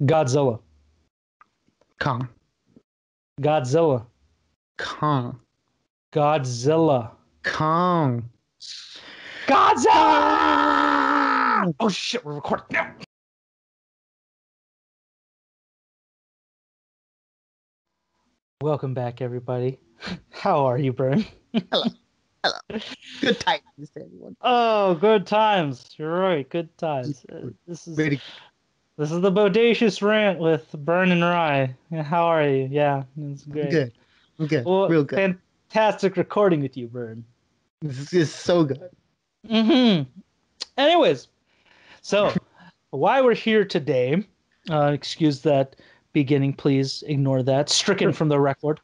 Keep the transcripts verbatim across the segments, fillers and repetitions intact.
Godzilla. Kong. Godzilla. Kong. Godzilla. Kong. Godzilla! Oh shit, we're recording now. Welcome back, everybody. How are you, Bern? Hello. Hello. Good times, everyone. Oh, good times. You're right. Good times. This is Brady. This is the Bodacious Rant with Bern and Rye. How are you? Yeah, it's great. I'm good. I'm good. Well, real good. Fantastic recording with you, Bern. This is so good. Mm-hmm. Anyways, so why we're here today? Uh, excuse that. Beginning, please ignore that. Stricken from the record.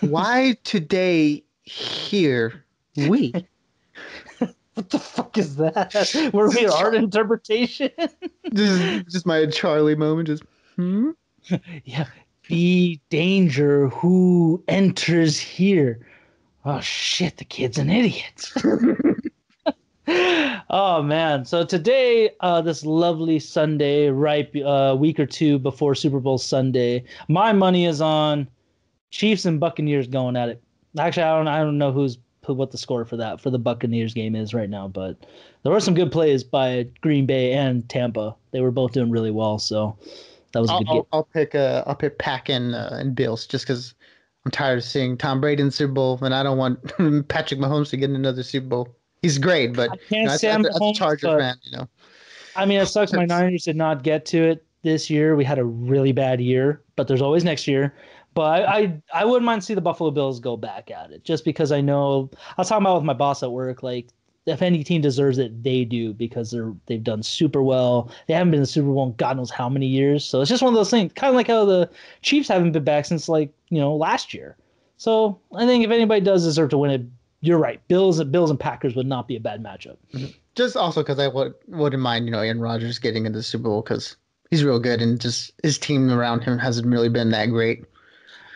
Why today here we? What the fuck is that? Were we art interpretation? This is just my Charlie moment. Just hmm. Yeah. Be danger who enters here. Oh shit! The kid's an idiot. Oh man! So today, uh, this lovely Sunday, right a uh, week or two before Super Bowl Sunday, my money is on Chiefs and Buccaneers going at it. Actually, I don't, I don't know who's what the score for that for the Buccaneers game is right now, but there were some good plays by Green Bay and Tampa. They were both doing really well, so that was a I'll, good game. I'll pick uh, I'll pick Pack and uh, and Bills just because I'm tired of seeing Tom Brady in the Super Bowl, and I don't want Patrick Mahomes to get in another Super Bowl. He's great, but I can't you know, stand that's, that's, that's a Charger but, fan, you know. I mean, it sucks my Niners did not get to it this year. We had a really bad year, but there's always next year. But I, I, I wouldn't mind see the Buffalo Bills go back at it just because I know – I was talking about with my boss at work, like if any team deserves it, they do because they're, they've done super well. They haven't been in the Super Bowl in God knows how many years. So it's just one of those things, kind of like how the Chiefs haven't been back since like, you know, last year. So I think if anybody does deserve to win it, you're right. Bills and Bills and Packers would not be a bad matchup. Just also because I would, wouldn't mind, you know, Aaron Rodgers getting into the Super Bowl because he's real good and just his team around him hasn't really been that great.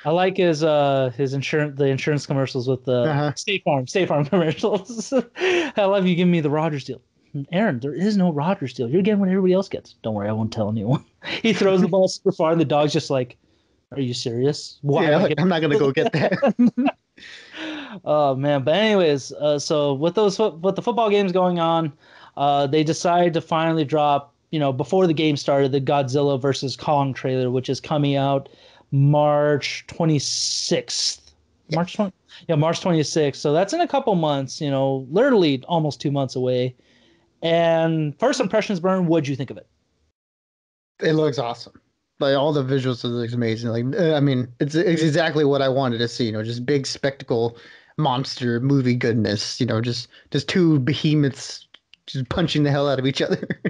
I like his uh his insurance the insurance commercials with the uh-huh. State Farm State Farm commercials. I love you giving me the Rodgers deal, Aaron. There is no Rodgers deal. You're getting what everybody else gets. Don't worry, I won't tell anyone. He throws the ball super far, and the dog's just like, "Are you serious? Why? Yeah, I'm not gonna go get that." Oh man, but anyways, uh, so with those with the football games going on, uh, they decided to finally drop, you know, before the game started, the Godzilla versus. Kong trailer, which is coming out March twenty-sixth. Yes. March twenty Yeah, March twenty-sixth. So that's in a couple months, you know, literally almost two months away. And first impressions, Bern, what'd you think of it? It looks awesome. Like all the visuals, it looks amazing. Like I mean, it's, it's exactly what I wanted to see. You know, just big spectacle, monster movie goodness. You know, just just two behemoths just punching the hell out of each other.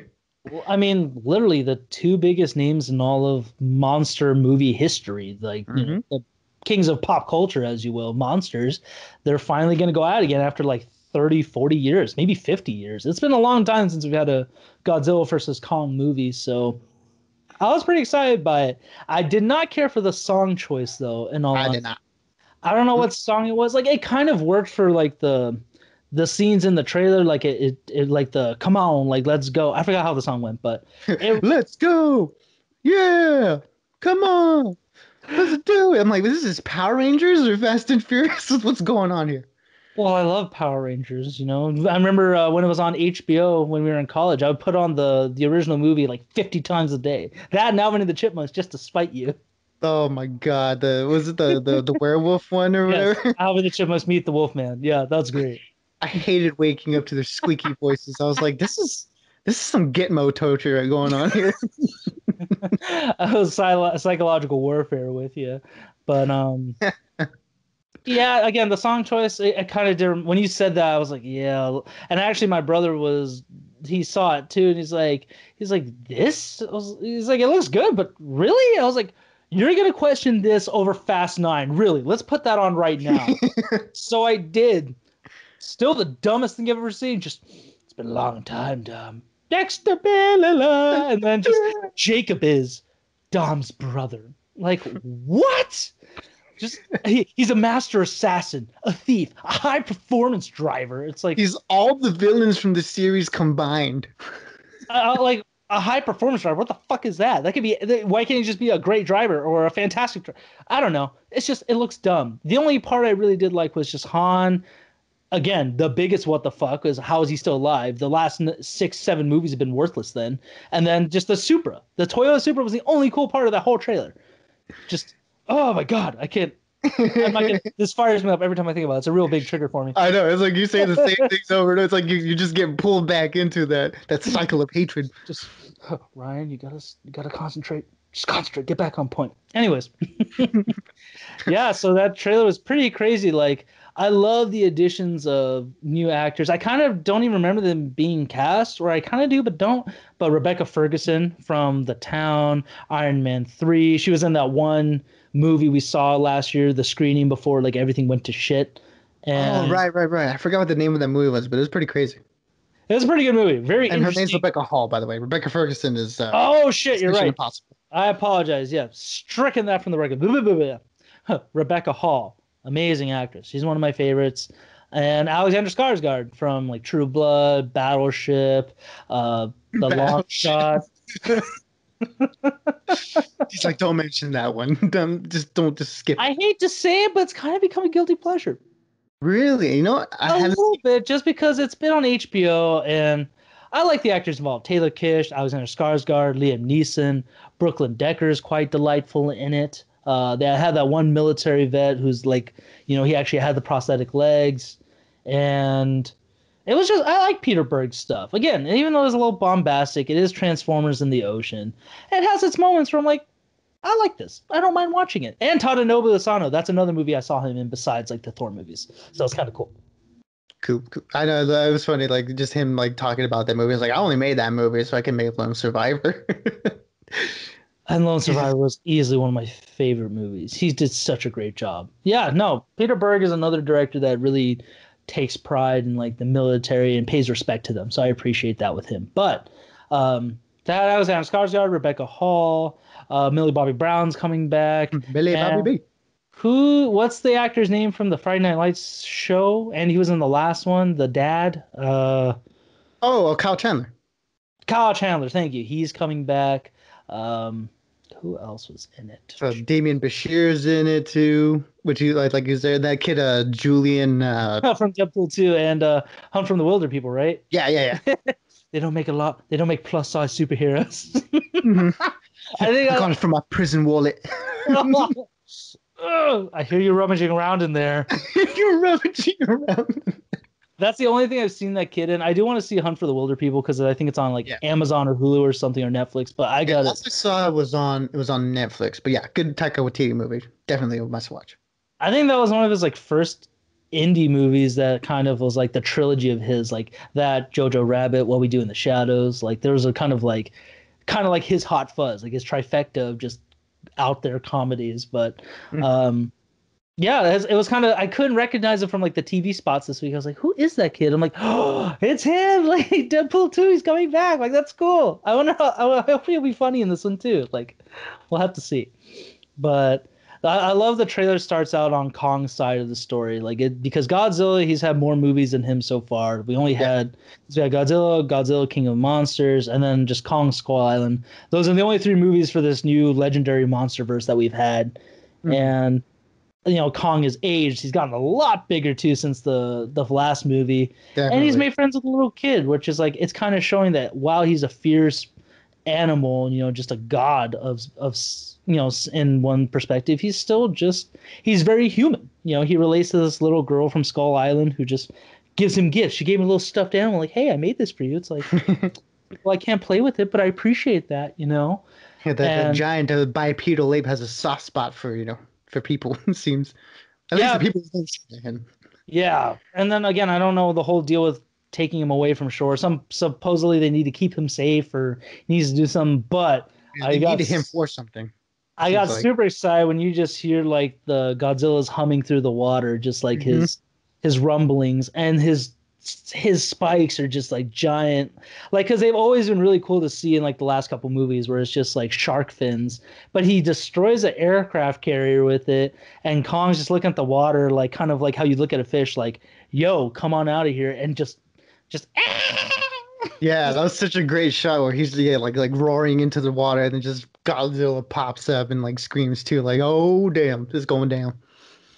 Well, I mean, literally the two biggest names in all of monster movie history, like mm-hmm. you know, the kings of pop culture, as you will, monsters. They're finally going to go out again after like thirty, forty years, maybe fifty years. It's been a long time since we've had a Godzilla versus Kong movie, so. I was pretty excited by it. I did not care for the song choice, though. In all I did not. I don't know what song it was. Like it kind of worked for like the the scenes in the trailer. Like it, it, it like the come on, like let's go. I forgot how the song went, but it, let's go, yeah, come on, let's do it. I'm like, this is Power Rangers or Fast and Furious? What's going on here? Well, I love Power Rangers, you know. I remember uh, when it was on H B O when we were in college, I would put on the, the original movie like fifty times a day. That and Alvin and the Chipmunks just to spite you. Oh, my God. The, was it the, the, the werewolf one or yes, whatever? Alvin and the Chipmunks meet the Wolfman. Yeah, that's great. I hated waking up to their squeaky voices. I was like, this is this is some Gitmo torture going on here. I was psylo- psychological warfare with you. But, um... Yeah, again, the song choice, it, it kind of did. When you said that, I was like, yeah. And actually, my brother was, he saw it too, and he's like, he's like, this? I was, he's like, it looks good, but really? I was like, you're going to question this over Fast Nine. Really? Let's put that on right now. So I did. Still the dumbest thing I've ever seen. Just, it's been a long time, Dom. Next to Bella. And then just, Jacob is Dom's brother. Like, what? Just he, he's a master assassin, a thief, a high-performance driver. It's like he's all the villains from the series combined. I, I, like a high performance driver. What the fuck is that? That could be. Why can't he just be a great driver or a fantastic driver? I don't know. It's just, it looks dumb. The only part I really did like was just Han. Again, the biggest what the fuck is, how is he still alive? The last six, seven movies have been worthless then. And then just the Supra. The Toyota Supra was the only cool part of that whole trailer. Just, oh my God, I can't. I'm not gonna, this fires me up every time I think about it. It's a real big trigger for me. I know. It's like you say the same things over and over. It's like you, you just get pulled back into that that cycle of hatred. Just, oh, Ryan, you gotta you gotta concentrate. Just concentrate. Get back on point. Anyways, yeah. So that trailer was pretty crazy. Like, I love the additions of new actors. I kind of don't even remember them being cast, or I kind of do, but don't. But Rebecca Ferguson from The Town, Iron Man three. She was in that one movie we saw last year, the screening before like everything went to shit. And oh, right, right, right. I forgot what the name of that movie was, but it was pretty crazy. It was a pretty good movie. Very and interesting. And her name's Rebecca Hall, by the way. Rebecca Ferguson is. Uh, oh shit, you're right. Impossible. I apologize. Yeah, stricken that from the record. Blah, blah, blah, blah. Huh. Rebecca Hall, amazing actress. She's one of my favorites. And Alexander Skarsgård from like True Blood, Battleship, uh, The Battleship. Long Shot. He's like, don't mention that one. Don't, just don't just skip it. I hate to say it, but it's kind of become a guilty pleasure. Really? You know, I a little bit, just because it's been on H B O, and I like the actors involved. Taylor Kish, Alexander Skarsgård, Liam Neeson, Brooklyn Decker is quite delightful in it. Uh, they had that one military vet who's like, you know, he actually had the prosthetic legs, and it was just, I like Peter Berg's stuff. Again, even though it's a little bombastic, it is Transformers in the Ocean. It has its moments where I'm like, I like this. I don't mind watching it. And Tadanobu Asano, that's another movie I saw him in besides like the Thor movies. So it's kind of cool. Cool, cool. I know, it was funny, like just him like talking about that movie. It's like, I only made that movie so I can make Lone Survivor. And Lone Survivor was easily one of my favorite movies. He did such a great job. Yeah, no, Peter Berg is another director that really takes pride in like the military and pays respect to them. So I appreciate that with him. But um, that I was Adam Skarsgård, Rebecca Hall, uh, Millie Bobby Brown's coming back. Millie Bobby B. Who? What's the actor's name from the Friday Night Lights show? And he was in the last one, the dad. Uh, oh, Kyle Chandler. Kyle Chandler, thank you. He's coming back. Um, who else was in it? Uh, Damien Bashir's in it too, which you like, like is there that kid, uh, Julian, uh, from Deadpool two and uh, Hunt for the Wilder People, right? Yeah, yeah, yeah. They don't make a lot. They don't make plus size superheroes. mm-hmm. I think I, I got it from my prison wallet. Oh, I hear you rummaging around in there. You're rummaging around. That's the only thing I've seen that kid in. I do want to see Hunt for the Wilder People because I think it's on like yeah. Amazon or Hulu or something or Netflix. But I got yeah, it. I saw it was on it was on Netflix. But yeah, good Taika Waititi movie. Definitely a must watch. I think that was one of his like first indie movies that kind of was like the trilogy of his, like that, Jojo Rabbit, What We Do in the Shadows. Like there was a kind of like kind of like his Hot Fuzz, like his trifecta of just out there comedies. But mm-hmm. um yeah, it was kind of, I couldn't recognize it from like the T V spots this week. I was like, who is that kid? I'm like, oh, it's him. Like Deadpool two, he's coming back. Like, that's cool. I wonder how, I hope he'll be funny in this one too. Like, we'll have to see. But I, I love the trailer starts out on Kong's side of the story. Like it, because Godzilla, he's had more movies than him so far. We only had, we had Godzilla, Godzilla, King of Monsters, and then just Kong Skull Island. Those are the only three movies for this new legendary monsterverse that we've had. Mm. And you know, Kong is aged. He's gotten a lot bigger too since the the last movie. Definitely. And he's made friends with a little kid, which is like, it's kind of showing that while he's a fierce animal, you know, just a god of of you know, in one perspective, he's still just he's very human. You know, he relates to this little girl from Skull Island who just gives him gifts. She gave him a little stuffed animal, like, "Hey, I made this for you." It's like, well, I can't play with it, but I appreciate that. You know, yeah, the, and, the giant uh, bipedal ape has a soft spot for you know. For people, it seems. At yeah, least the people. Yeah, and then again, I don't know the whole deal with taking him away from shore. Some supposedly they need to keep him safe or he needs to do something. But yeah, I they got, needed him for something. I got like. super excited when you just hear like the Godzilla's humming through the water, just like mm-hmm. his his rumblings and his his spikes are just like giant, like because they've always been really cool to see in like the last couple movies where it's just like shark fins, but he destroys an aircraft carrier with it and Kong's just looking at the water like kind of like how you look at a fish like, yo, come on out of here, and just just Yeah, that was such a great shot where he's yeah, like like roaring into the water, and then just Godzilla pops up and like screams too, like, "Oh damn, it's going down."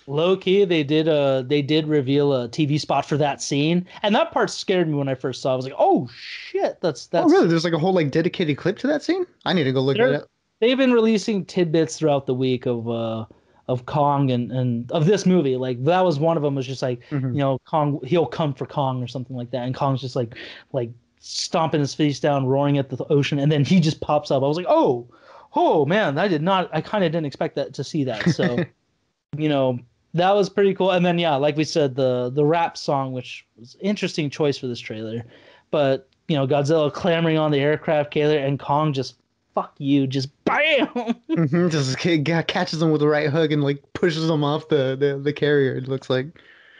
Low key, they did uh they did reveal a T V spot for that scene, and that part scared me when I first saw it. I was like, "Oh shit, that's that's." Oh really? There's like a whole like dedicated clip to that scene. I need to go look at it. They've been releasing tidbits throughout the week of uh of Kong and and of this movie. Like that was one of them. Was just like mm-hmm. you know Kong, he'll come for Kong or something like that, and Kong's just like like stomping his face down, roaring at the ocean, and then he just pops up. I was like, oh, oh man, I did not. I kind of didn't expect that to see that. So you know. That was pretty cool. And then, yeah, like we said, the the rap song, which was an interesting choice for this trailer. But, you know, Godzilla clamoring on the aircraft carrier and Kong just, fuck you, just bam! Mm-hmm, just catches him with the right hook and, like, pushes him off the, the, the carrier, it looks like.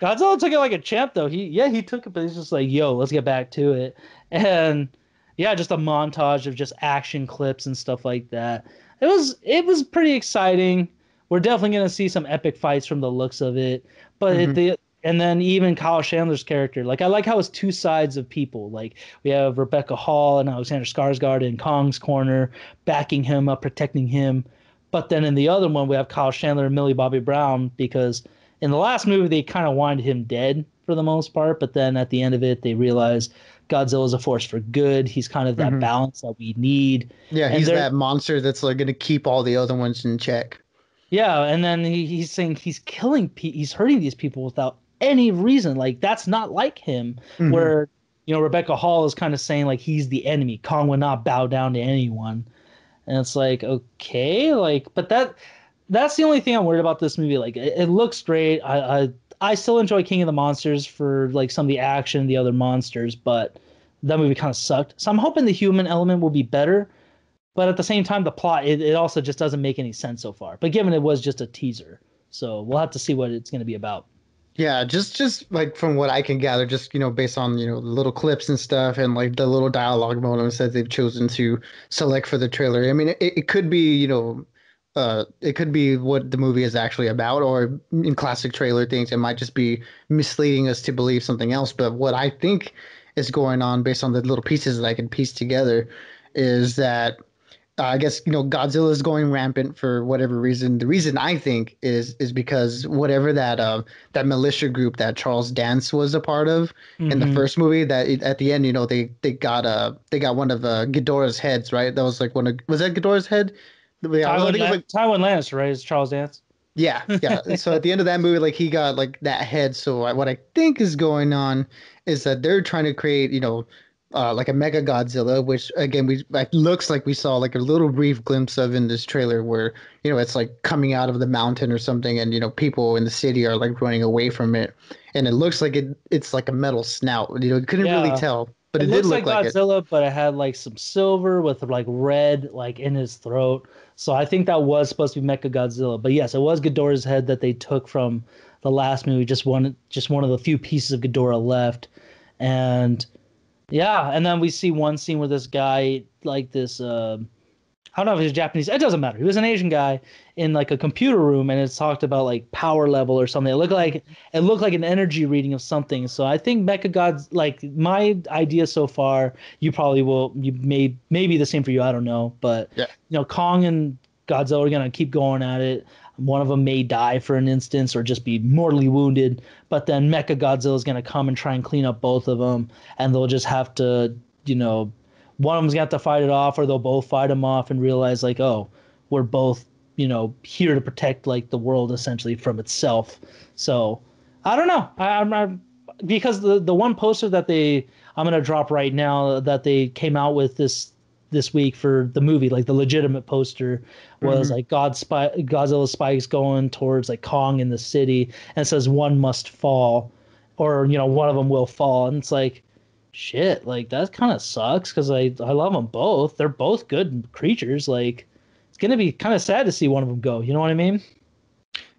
Godzilla took it like a champ, though. He Yeah, he took it, but he's just like, yo, let's get back to it. And, yeah, just a montage of just action clips and stuff like that. It was It was pretty exciting. We're definitely going to see some epic fights from the looks of it. But mm-hmm. it, the, and then even Kyle Chandler's character. Like, I like how it's two sides of people. Like, we have Rebecca Hall and Alexander Skarsgård in Kong's corner, backing him up, protecting him. But then in the other one, we have Kyle Chandler and Millie Bobby Brown, because in the last movie, they kind of wanted him dead for the most part. But then at the end of it, they realize Godzilla's a force for good. He's kind of that mm-hmm. balance that we need. Yeah, and he's that monster that's like going to keep all the other ones in check. Yeah, and then he, he's saying he's killing people, he's hurting these people without any reason. Like, that's not like him. Mm-hmm. Where, you know, Rebecca Hall is kind of saying, like, he's the enemy. Kong would not bow down to anyone. And it's like, okay, like, but that that's the only thing I'm worried about this movie. Like, it, it looks great. I, I I still enjoy King of the Monsters for, like, some of the action, the other monsters, but that movie kind of sucked. So I'm hoping the human element will be better. But at the same time, the plot, it, it also just doesn't make any sense so far. But given it was just a teaser, so we'll have to see what it's going to be about. Yeah, just just like from what I can gather, just, you know, based on, you know, the little clips and stuff and like the little dialogue moments that they've chosen to select for the trailer. I mean, it, it could be, you know, uh, it could be what the movie is actually about, or in classic trailer things, it might just be misleading us to believe something else. But what I think is going on based on the little pieces that I can piece together is that Uh, I guess, you know, Godzilla is going rampant for whatever reason. The reason I think is is because whatever that uh, that militia group that Charles Dance was a part of mm-hmm. in the first movie, that it, at the end, you know, they they got uh, they got one of uh, Ghidorah's heads, right? That was like one of was that Ghidorah's head? Tywin, La- like, Tywin Lannister, right? Is Charles Dance? Yeah, yeah. So at the end of that movie, like he got like that head. So I, what I think is going on is that they're trying to create, you know. Uh, like a Mechagodzilla, which again we like looks like we saw like a little brief glimpse of in this trailer, where you know it's like coming out of the mountain or something, and you know people in the city are like running away from it, and it looks like it it's like a metal snout. You know, you couldn't yeah. really tell, but it, it did looks look like, like Godzilla, it. But it had like some silver with like red like in his throat. So I think that was supposed to be Mechagodzilla. But yes, it was Ghidorah's head that they took from the last movie. Just one, just one of the few pieces of Ghidorah left, and. Yeah, and then we see one scene where this guy, like this, uh, I don't know if he's Japanese. It doesn't matter. He was an Asian guy in like a computer room, and it's talked about like power level or something. It looked like it looked like an energy reading of something. So I think Mechagodzilla, like my idea so far, you probably will, you may maybe the same for you. I don't know, but yeah. you know, Kong and Godzilla are gonna keep going at it. One of them may die for an instance or just be mortally wounded, but then Mechagodzilla is going to come and try and clean up both of them, and they'll just have to, you know, one of them's got to fight it off, or they'll both fight them off and realize, like, oh, we're both, you know, here to protect, like, the world essentially from itself. So, I don't know. I, I'm, I'm because the, the one poster that they, I'm going to drop right now, that they came out with this, this week for the movie, like the legitimate poster was mm-hmm. like God spy, Godzilla spikes going towards like Kong in the city, and it says one must fall, or you know one of them will fall, and it's like shit, like that kind of sucks because I I love them both. They're both good creatures. Like it's gonna be kind of sad to see one of them go. You know what I mean?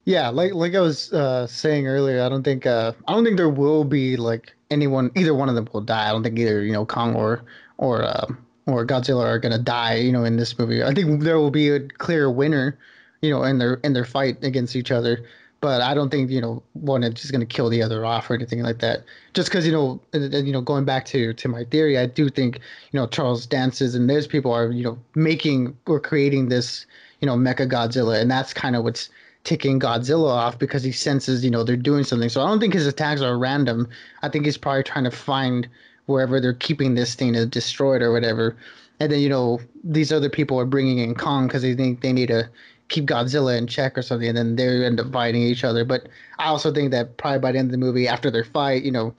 Yeah, like like I was uh, saying earlier, I don't think uh, I don't think there will be like anyone either one of them will die. I don't think either you know Kong or or. Uh, or Godzilla are gonna die, you know, in this movie. I think there will be a clear winner, you know, in their in their fight against each other. But I don't think, you know, one is just going to kill the other off or anything like that. Just because, you know, and, and, you know, going back to, to my theory, I do think, you know, Charles Dances and those people are, you know, making or creating this, you know, Mechagodzilla. And that's kind of what's ticking Godzilla off, because he senses, you know, they're doing something. So I don't think his attacks are random. I think he's probably trying to find wherever they're keeping this thing to destroy it or whatever. And then, you know, these other people are bringing in Kong because they think they need to keep Godzilla in check or something, and then they end up fighting each other. But I also think that probably by the end of the movie, after their fight, you know,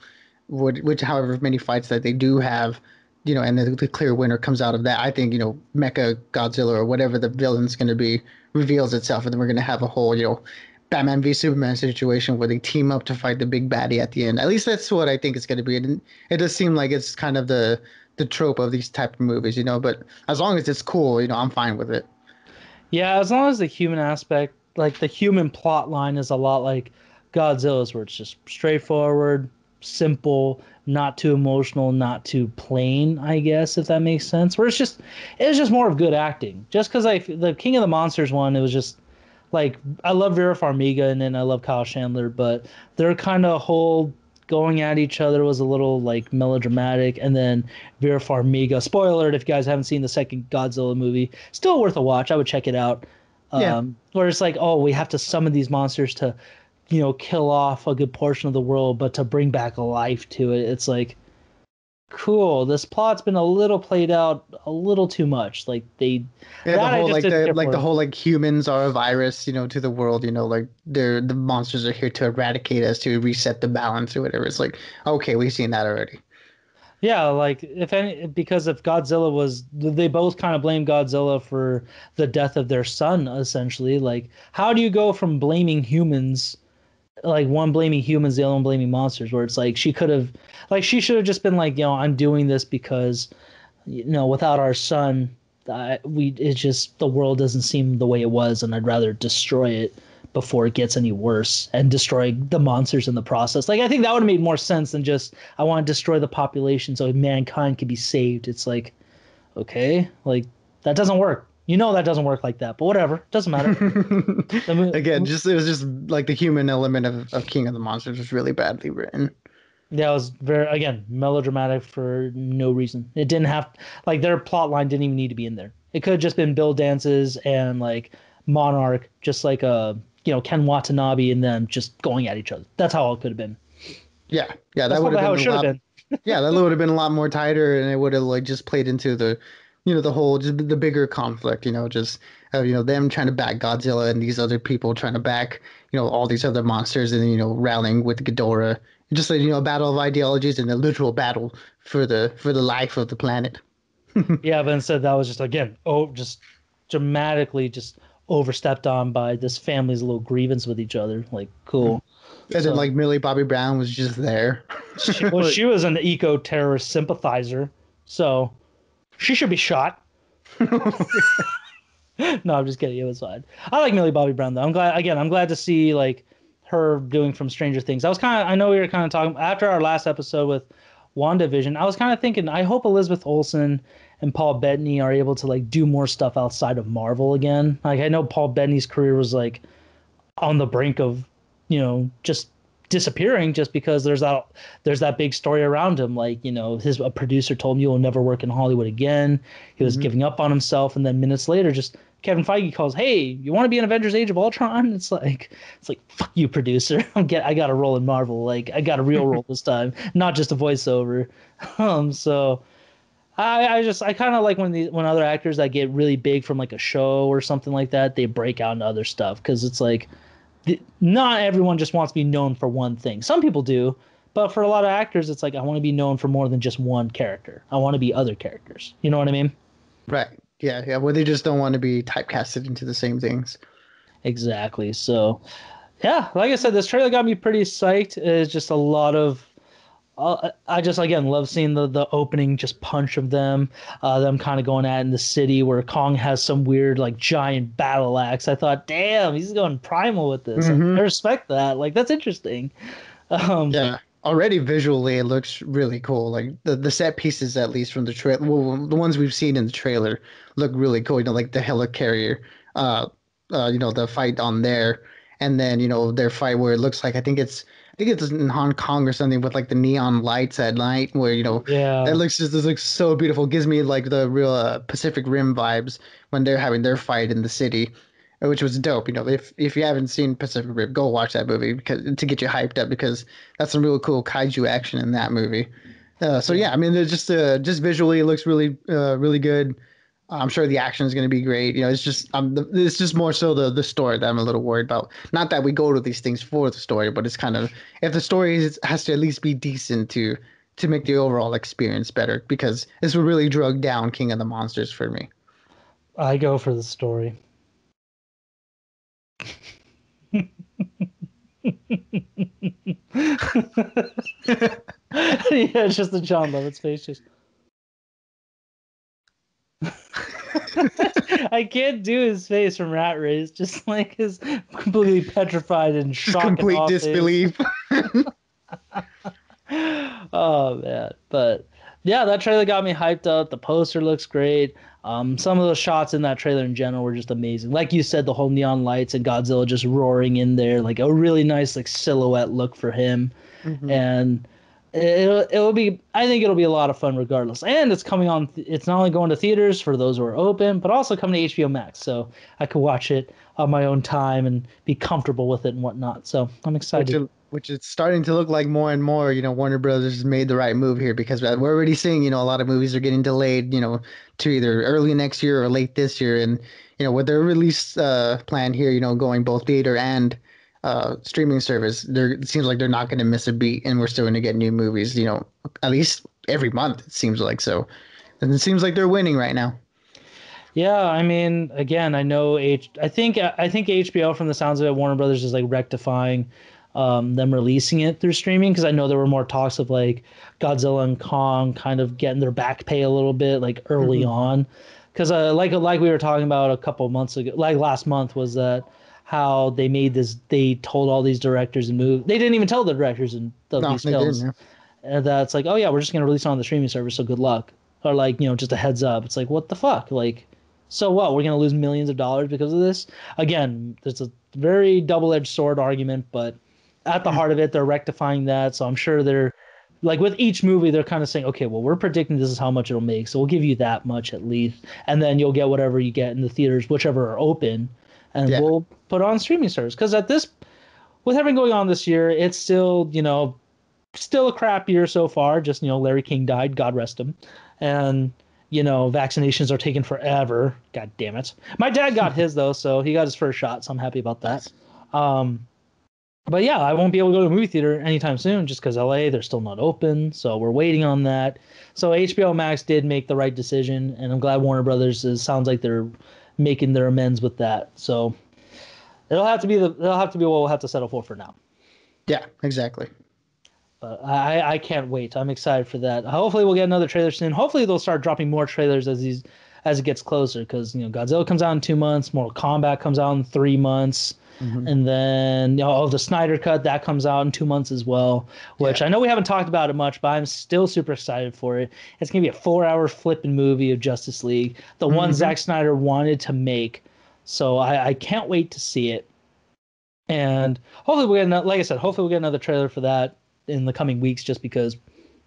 would, which however many fights that they do have, you know, and the, the clear winner comes out of that, I think, you know, Mechagodzilla or whatever the villain's going to be reveals itself, and then we're going to have a whole, you know, Batman v Superman situation where they team up to fight the big baddie at the end. At least that's what I think it's going to be. And it does seem like it's kind of the the trope of these type of movies, you know, but as long as it's cool, you know, I'm fine with it. Yeah, as long as the human aspect, like the human plot line is a lot like Godzilla's, where it's just straightforward, simple, not too emotional, not too plain, I guess, if that makes sense. Where it's just, it's just more of good acting. Just because I, the King of the Monsters one, it was just like, I love Vera Farmiga and then I love Kyle Chandler, but their kind of whole going at each other was a little like melodramatic. And then Vera Farmiga, spoiler alert, if you guys haven't seen the second Godzilla movie, still worth a watch. I would check it out. Um, yeah. Where it's like, oh, we have to summon these monsters to, you know, kill off a good portion of the world, but to bring back life to it. It's like, cool, this plot's been a little played out a little too much. Like they, yeah, the whole, like, the, like the whole like humans are a virus, you know, to the world, you know, like they're, the monsters are here to eradicate us, to reset the balance or whatever. It's like, okay, we've seen that already. Yeah, like if any, because if Godzilla was, they both kind of blame Godzilla for the death of their son, essentially. Like, how do you go from blaming humans, like one blaming humans, the other one blaming monsters, where it's like she could have, like she should have just been like, you know, I'm doing this because, you know, without our son, uh, we, it's just, the world doesn't seem the way it was, and I'd rather destroy it before it gets any worse and destroy the monsters in the process. Like, I think that would have made more sense than just, I want to destroy the population so mankind can be saved. It's like, okay, like that doesn't work. You know, that doesn't work like that, but whatever. Doesn't matter. Again, just it was just like the human element of, of King of the Monsters was really badly written. Yeah, it was very, again, melodramatic for no reason. It didn't have, like, their plot line didn't even need to be in there. It could have just been Bill Dances and like Monarch, just like a, you know, Ken Watanabe and them just going at each other. That's how it could have been. Yeah, yeah, that would have been a lot. Been. Yeah, that would have been a lot more tighter, and it would have like just played into the, you know, the whole, just the bigger conflict, you know, just, uh, you know, them trying to back Godzilla and these other people trying to back, you know, all these other monsters, and, you know, rallying with Ghidorah. Just like, you know, a battle of ideologies and a literal battle for the, for the life of the planet. Yeah, but instead that was just, again, oh, just dramatically just overstepped on by this family's little grievance with each other. Like, cool. And so, then, like, Millie Bobby Brown was just there. she, well, she was an eco-terrorist sympathizer, so she should be shot. No, I'm just kidding. It was fine. I like Millie Bobby Brown, though. I'm glad, again, I'm glad to see like her doing from Stranger Things. I was kind of, I know we were kind of talking after our last episode with WandaVision. I was kind of thinking, I hope Elizabeth Olsen and Paul Bettany are able to like do more stuff outside of Marvel again. Like, I know Paul Bettany's career was like on the brink of, you know, just disappearing, just because there's that there's that big story around him, like, you know, his a producer told him, you will never work in Hollywood again. He was mm-hmm. giving up on himself, and then minutes later, just Kevin Feige calls, hey, you want to be in Avengers Age of Ultron? It's like, it's like, fuck you, producer. I'm get I got a role in Marvel, like I got a real role this time, not just a voiceover. Um so I, I just I kind of like when the when other actors that get really big from like a show or something like that, they break out into other stuff, because it's like, not everyone just wants to be known for one thing. Some people do, but for a lot of actors, it's like, I want to be known for more than just one character. I want to be other characters. You know what I mean? Right. Yeah. Yeah. Well, they just don't want to be typecasted into the same things. Exactly. So, yeah, like I said, this trailer got me pretty psyched. It's just a lot of, uh, I just, again, love seeing the, the opening just punch of them, uh, them kind of going at in the city where Kong has some weird, like, giant battle axe. I thought, damn, he's going primal with this. Mm-hmm. I respect that. Like, that's interesting. Um, yeah. Already visually, it looks really cool. Like, the, the set pieces, at least from the trailer, well, the ones we've seen in the trailer look really cool. You know, like the helicarrier, uh, uh, you know, the fight on there. And then, you know, their fight where it looks like, I think it's, I think it's in Hong Kong or something, with like the neon lights at night, where, you know, yeah. that looks just, this looks so beautiful. It gives me like the real uh, Pacific Rim vibes when they're having their fight in the city, which was dope. You know, if, if you haven't seen Pacific Rim, go watch that movie because to get you hyped up, because that's some real cool kaiju action in that movie. Uh, so yeah, I mean, it's just, uh, just visually it looks really, uh, really good. I'm sure the action is going to be great. You know, it's just, um, the, it's just more so the the story that I'm a little worried about. Not that we go to these things for the story, but it's kind of, if the story is, has to at least be decent to, to make the overall experience better, because this would really drug down King of the Monsters for me. I go for the story. Yeah, it's just the John Lovitz face. Just... I can't do his face from Rat Race. Just like his completely petrified and shocked, complete disbelief. Oh man, but yeah, that trailer got me hyped up. The poster looks great. Um, some of those shots in that trailer in general were just amazing. Like you said, the whole neon lights and Godzilla just roaring in there, like a really nice like silhouette look for him. Mm-hmm. And it'll, it'll be, I think it'll be a lot of fun regardless. And it's coming on, it's not only going to theaters for those who are open, but also coming to H B O Max. So I could watch it on my own time and be comfortable with it and whatnot. So I'm excited. Which, which is starting to look like more and more, you know, Warner Brothers made the right move here, because we're already seeing, you know, a lot of movies are getting delayed, you know, to either early next year or late this year. And, you know, with their release uh, plan here, you know, going both theater and uh streaming service, there it seems like they're not going to miss a beat, and we're still going to get new movies, you know, at least every month it seems like. So, and it seems like they're winning right now. Yeah, I mean, again, I know H I think I think H B O, from the sounds of it, Warner Brothers is like rectifying um them releasing it through streaming, because I know there were more talks of like Godzilla and Kong kind of getting their back pay a little bit like early mm-hmm. on, because uh, like like we were talking about a couple months ago, like last month, was that how they made this, they told all these directors and movies, they didn't even tell the directors and the, no, these films, yeah. and that's like, oh yeah, we're just going to release it on the streaming service, so good luck. Or like, you know, just a heads up. It's like, what the fuck? Like, so what? We're going to lose millions of dollars because of this? Again, there's a very double-edged sword argument, but at the heart of it, they're rectifying that. So I'm sure they're, like with each movie, they're kind of saying, okay, well, we're predicting this is how much it'll make, so we'll give you that much at least, and then you'll get whatever you get in the theaters, whichever are open, and yeah. we'll put on streaming service. Because at this, with everything going on this year, it's still, you know, still a crap year so far. Just, you know, Larry King died, God rest him. And, you know, vaccinations are taking forever. God damn it. My dad got his, though, so he got his first shot, so I'm happy about that. Um, but yeah, I won't be able to go to a movie theater anytime soon, just because L A, they're still not open, so we're waiting on that. So H B O Max did make the right decision, and I'm glad Warner Brothers is, sounds like they're making their amends with that. So it'll have to be the it'll have to be what we'll have to settle for for now. Yeah, exactly. But I, I can't wait. I'm excited for that. Hopefully we'll get another trailer soon. Hopefully they'll start dropping more trailers as these as it gets closer, because you know Godzilla comes out in two months, Mortal Kombat comes out in three months, mm-hmm. and then you know, oh, the Snyder Cut that comes out in two months as well. Which yeah. I know we haven't talked about it much, but I'm still super excited for it. It's gonna be a four-hour flipping movie of Justice League, the mm-hmm. one Zack Snyder wanted to make. So I, I can't wait to see it, and hopefully we get, like I said, hopefully we'll get another trailer for that in the coming weeks, just because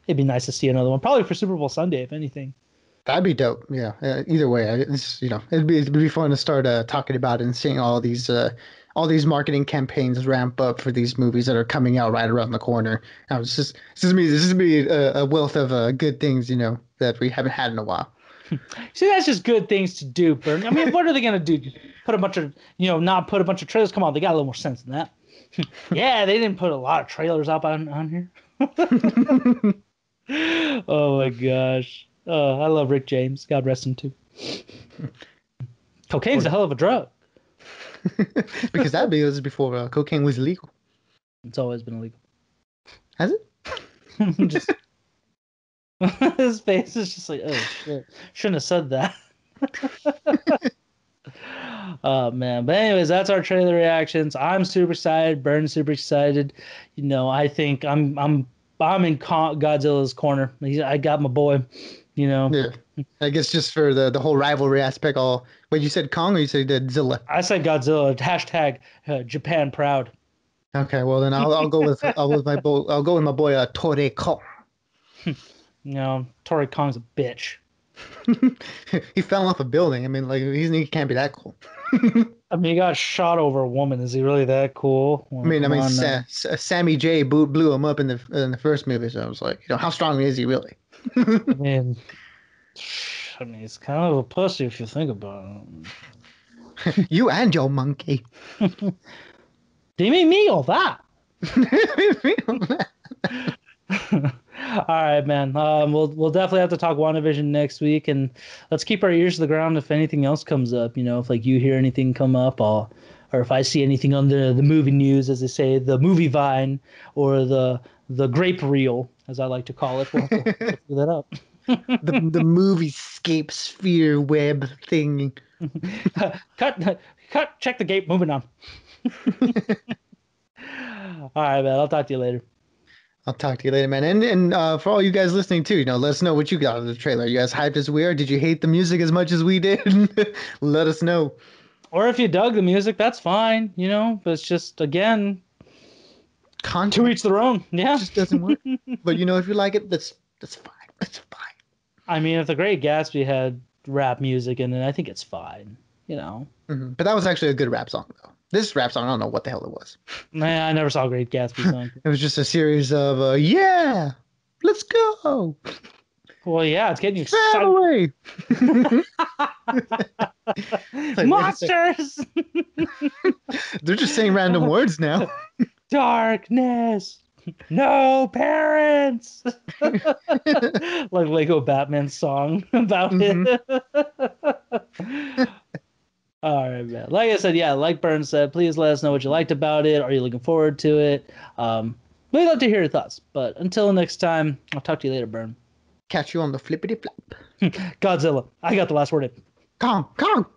it'd be nice to see another one, probably for Super Bowl Sunday, if anything. That'd be dope. Yeah. Uh, either way, it's, you know, it'd be it'd be fun to start uh, talking about it and seeing all these uh, all these marketing campaigns ramp up for these movies that are coming out right around the corner. I was just this is me. This is me a, a wealth of uh, good things, you know, that we haven't had in a while. See, that's just good things to do, Bern. I mean, what are they going to do? Put a bunch of, you know, not put a bunch of trailers? Come on, they got a little more sense than that. Yeah, they didn't put a lot of trailers up on, on here. Oh, my gosh. Oh, I love Rick James. God rest him, too. Cocaine's or, a hell of a drug. Because that was before uh, cocaine was illegal. It's always been illegal. Has it? Just... His face is just like, oh shit, shouldn't have said that. Oh man, but anyways, that's our trailer reactions. I'm super excited. Bern's super excited. You know, I think I'm I'm I'm in Godzilla's corner. He's, I got my boy. you know? Yeah. I guess just for the, the whole rivalry aspect, all. Wait, you said Kong or you said Godzilla? I said Godzilla. Hashtag uh, Japan proud. Okay, well then I'll I'll go with I'll with my boy I'll go with my boy uh, Torre Kong. No, Torre Kong's a bitch. He fell off a building. I mean, like he's, he can't be that cool. I mean, he got shot over a woman. Is he really that cool? Well, I mean, I mean, Sa- Sa- Sammy J blew, blew him up in the in the first movie, so I was like, you know, how strong is he really? I mean, I mean, he's kind of a pussy if you think about it. You and your monkey. They made me all that. All right, man. Um, we'll we'll definitely have to talk WandaVision next week, and let's keep our ears to the ground if anything else comes up. You know, if like you hear anything come up, I'll, or if I see anything on the, the movie news, as they say, the movie vine or the the grape reel, as I like to call it. We'll have to figure that up. the the moviescape sphere web thing. cut cut. Check the gate. Moving on. All right, man. I'll talk to you later. I'll talk to you later, man. And and uh, for all you guys listening, too, you know, let us know what you got out of the trailer. Are you guys hyped as we are? Did you hate the music as much as we did? Let us know. Or if you dug the music, that's fine, you know. But it's just, again, content. To each their own. Yeah. It just doesn't work. But, you know, if you like it, that's that's fine. That's fine. I mean, if The Great Gatsby had rap music in it, I think it's fine, you know. Mm-hmm. But that was actually a good rap song, though. This rap song, I don't know what the hell it was. Man, I never saw a Great Gatsby song. It was just a series of, uh, yeah, let's go. Well, yeah, it's getting you excited. Away. Like, monsters. They're just saying random words now. Darkness. No parents. Like Lego Batman's song about mm-hmm. it. All right, man. Like I said, yeah, like Bern said, please let us know what you liked about it. Are you looking forward to it? Um, we'd love to hear your thoughts. But until next time, I'll talk to you later, Bern. Catch you on the flippity flap. Godzilla. I got the last word in. Kong, Kong.